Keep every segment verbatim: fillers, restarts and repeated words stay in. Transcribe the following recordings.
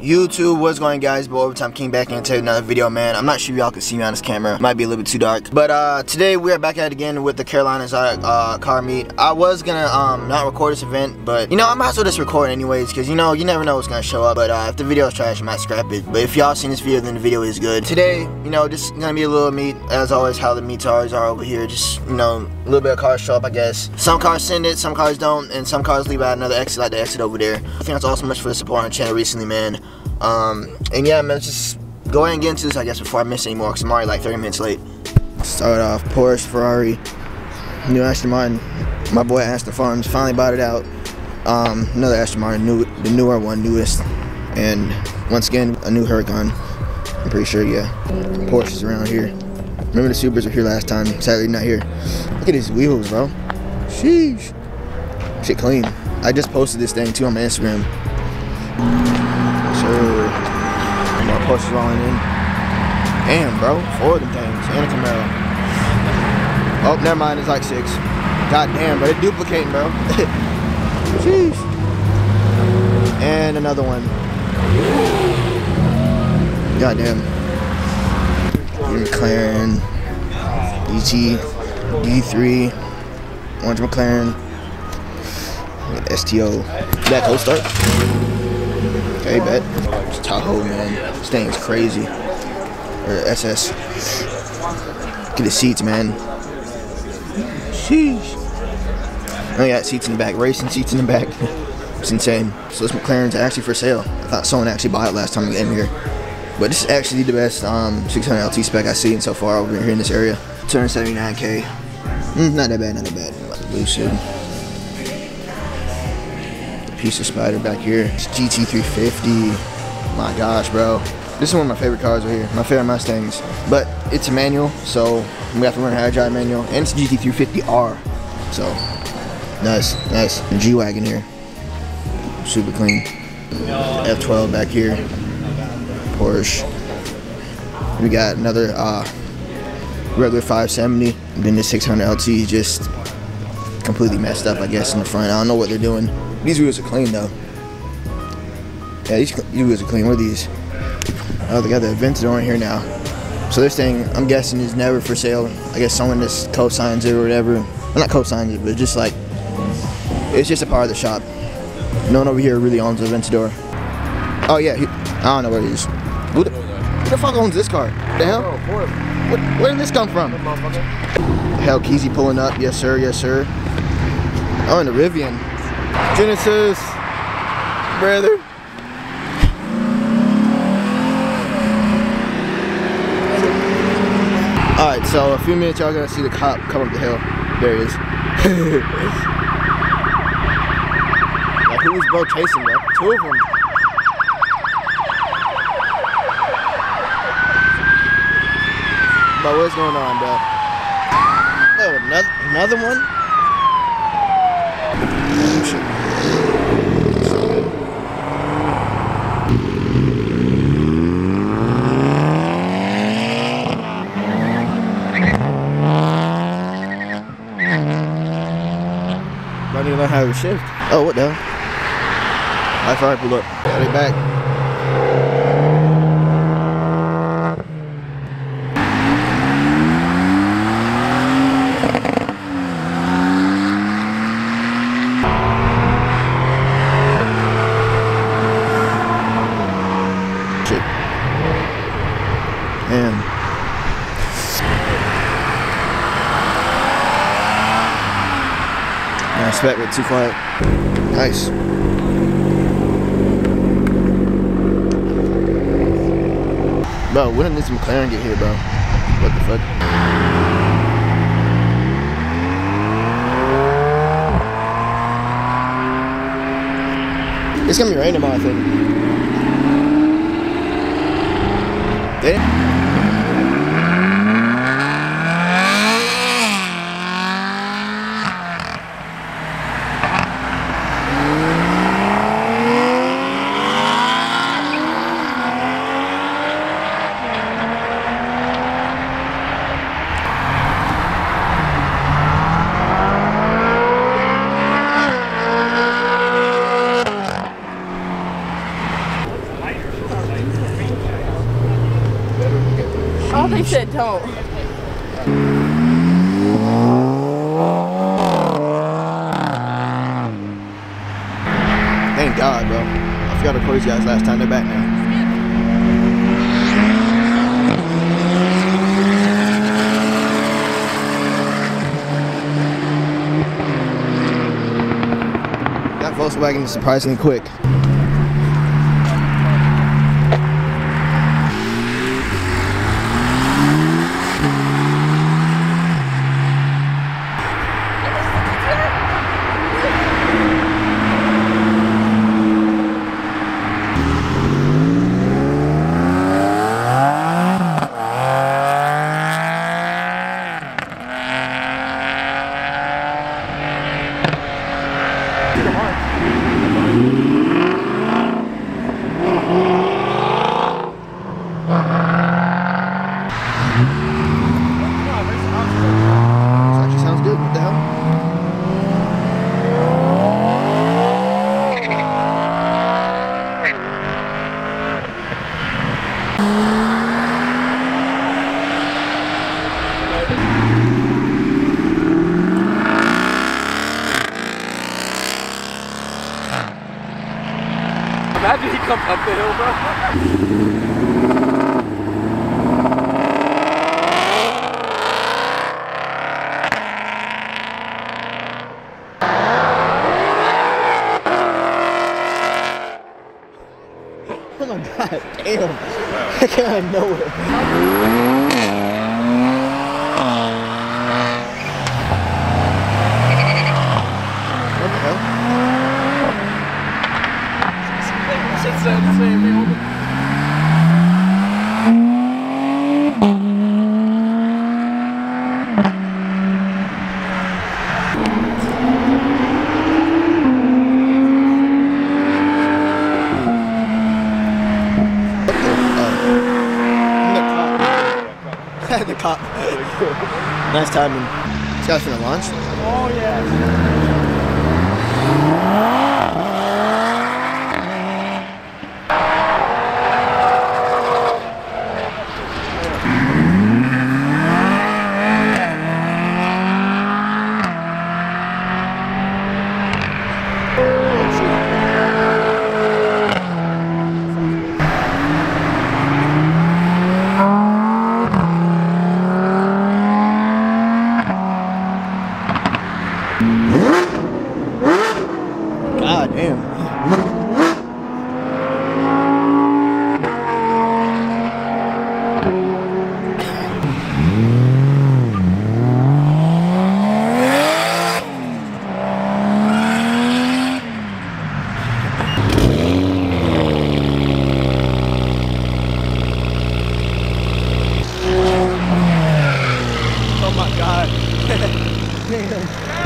YouTube, what's going on, guys? Boy, Overtime King back into another video, man. I'm not sure y'all can see me on this camera. Might be a little bit too dark. But uh, today we are back at it again with the Carolinas uh, car meet. I was gonna um, not record this event, but you know, I might as well just record anyways, because you know, you never know what's gonna show up. But uh, if the video is trash, I might scrap it. But if y'all seen this video, then the video is good. Today, you know, just gonna be a little meet, as always, how the meets always are over here. Just, you know, a little bit of cars show up, I guess. Some cars send it, some cars don't, and some cars leave out another exit, like the exit over there. I think that's all so much for the support on the channel recently, man. Um, and yeah, man, let's just go ahead and get into this, I guess, before I miss any more, because I'm already like thirty minutes late. Start off, Porsche, Ferrari, new Aston Martin. My boy Aston Farms finally bought it out. Um, another Aston Martin, new, the newer one, newest. And once again, a new Huracan. I'm pretty sure, yeah. Porsche's around here. Remember the Supers were here last time, sadly not here. Look at these wheels, bro. Sheesh. Shit clean. I just posted this thing, too, on my Instagram. And my Porsche is rolling in. Damn, bro, four of them things, and a Camaro. Oh, never mind, it's like six. God damn, bro, they're duplicating, bro. Jeez. And another one. God damn. McLaren, E T, D three, orange McLaren, S T O. That cold start. Okay, bet. It's Tahoe, man. This thing is crazy. Or S S. Look at the seats, man. Sheesh. I got seats in the back. Racing seats in the back. It's insane. So this McLaren's actually for sale. I thought someone actually bought it last time I came here. But this is actually the best um, six hundred L T spec I've seen so far over here in this area. two seventy-nine K. Mm, not that bad, not that bad. Lucid. Piece of spider back here. It's G T three fifty. My gosh, bro. This is one of my favorite cars right here. My favorite Mustangs. But it's a manual, so we have to learn how to drive manual. And it's G T three fifty R. So nice, nice. G-Wagon here. Super clean. F twelve back here. Porsche. We got another uh, regular five seventy. Then the six hundred L T just completely messed up, I guess, in the front. I don't know what they're doing. These wheels are clean though. Yeah, these, these wheels are clean. What are these? Oh, they got the Aventador in here now. So this thing, I'm guessing, is never for sale. I guess someone just co-signs it or whatever. Well, not co-signs it, but just like, it's just a part of the shop. No one over here really owns the Aventador. Oh yeah, he, I don't know where it is. Who the, who the fuck owns this car? What the hell? What, where did this come from? Hell, Keezy pulling up. Yes sir, yes sir. Oh, and the Rivian. Genesis, brother. Alright, so a few minutes y'all gonna see the cop come up the hill. There he is. Like, who was bro chasing, bro? Two of them. Bro, what's going on, bro? Oh, another, another one? I need to learn how to shift. Oh, what the hell? I thought I pulled up. Got it back. Back with too quiet. Nice. Bro, when did this McLaren get here, bro? What the fuck? It's gonna be raining, I think. there. They said don't. Thank God, bro. I forgot to call these guys last time. They're back now. That Volkswagen is surprisingly quick. Imagine he comes up the hill, bro. Oh my god, damn. I came out of nowhere. The cop. Nice timing. This guy's gonna launch. Oh yeah.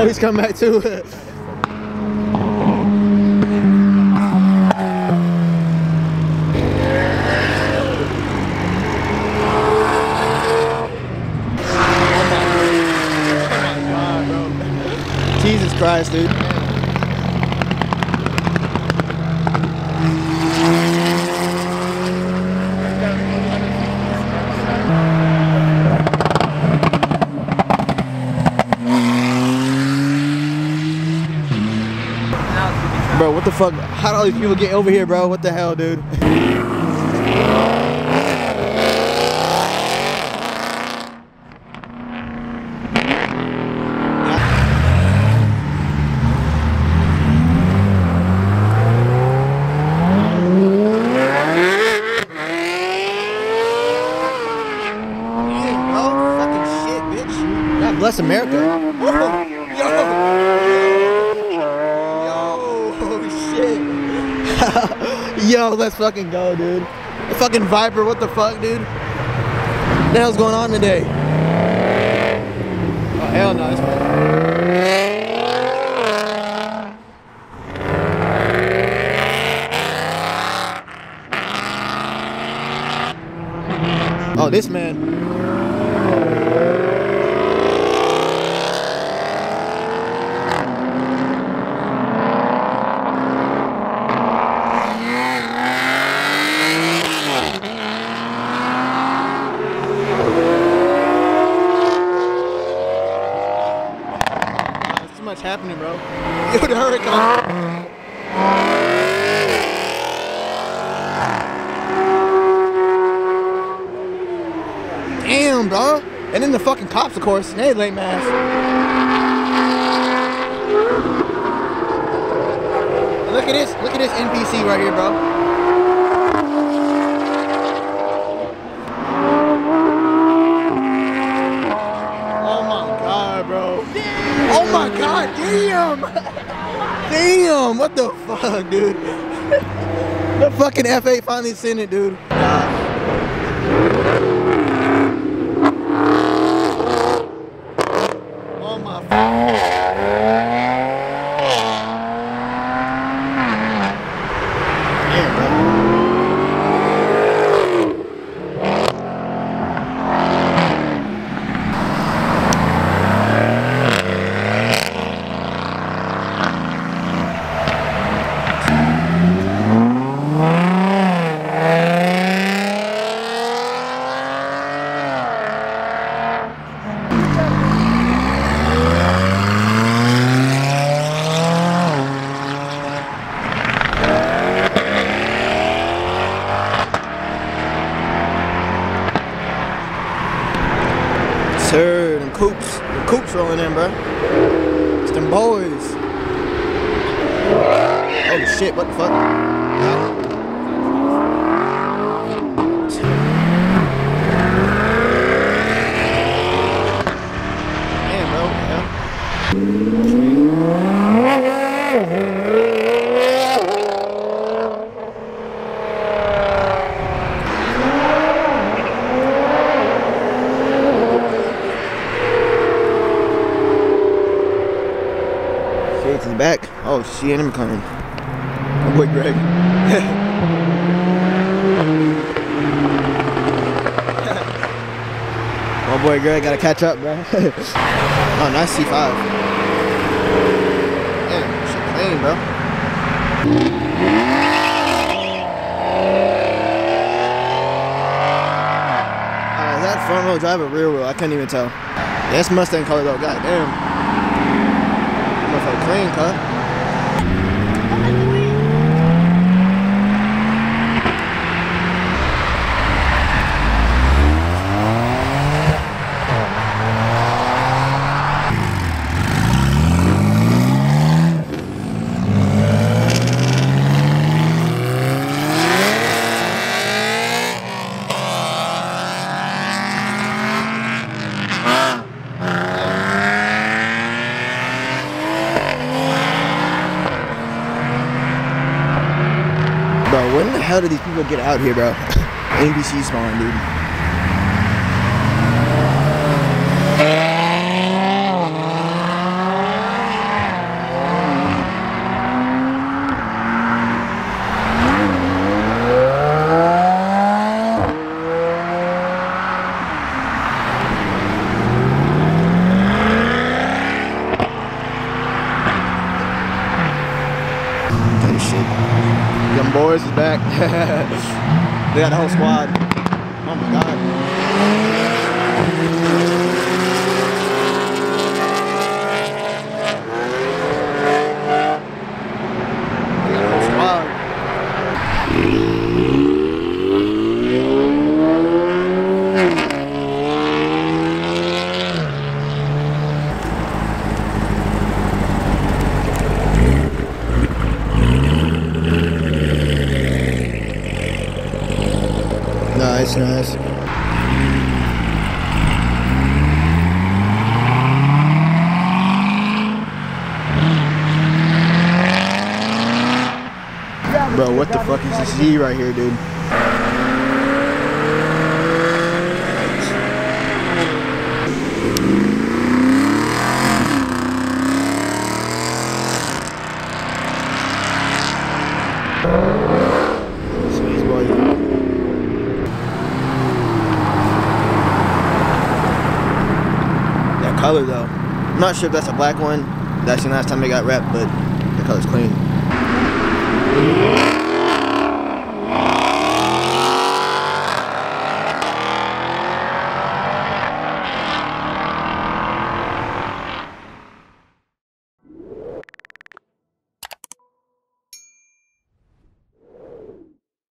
Oh, he's coming back too. Oh my God, bro. Jesus Christ, dude. Bro, what the fuck? How do all these people get over here, bro? What the hell, dude? Oh, fucking shit, bitch. God bless America. Whoa. Yo. Yo, let's fucking go, dude. It's fucking Viper, what the fuck, dude? What the hell's going on today? Oh, hell no, it's fine. Oh, this man. There's too much happening, bro. Yo, the hurricane. Damn, bro. And then the fucking cops, of course. They lame ass. And look at this. Look at this N P C right here, bro. Oh my god, bro. Damn. Oh my god, damn. Damn. What the fuck, dude? The fucking F A finally sent it, dude. Coops, the Coops rolling in, bro. It's them boys. Holy shit, what the fuck? Back. Oh, she ain't even coming. My boy Greg. My boy Greg gotta catch up, bro. Oh, nice C five. Yeah, she clean, bro. Uh, is that front wheel drive or rear wheel? I couldn't even tell. Yeah, that's Mustang color though. God damn. Clean, huh? When the hell did these people get out here, bro? N B C spawn, dude. Them boys is back. They got the whole squad. Oh my god. They got the whole squad. Nice, nice. Bro, what the fuck is this Z right here, dude? color though. I'm not sure if that's a black one. That's the last time they got wrapped, but the color's clean.